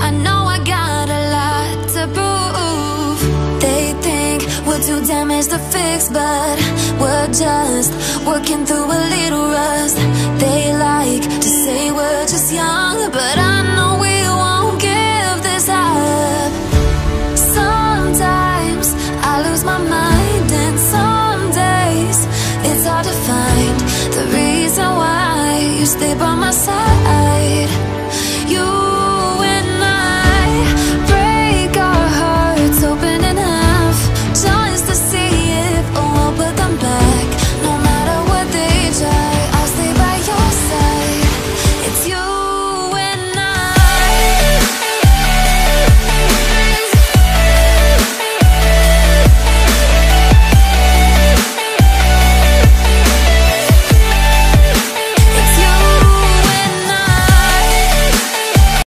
I know I got a lot to prove. They think we're too damaged to fix, but we're just working through a little rust. They like to say we're just young, but I know we won't give this up. Sometimes I lose my mind, and some days it's hard to find the reason why you stay by my side. You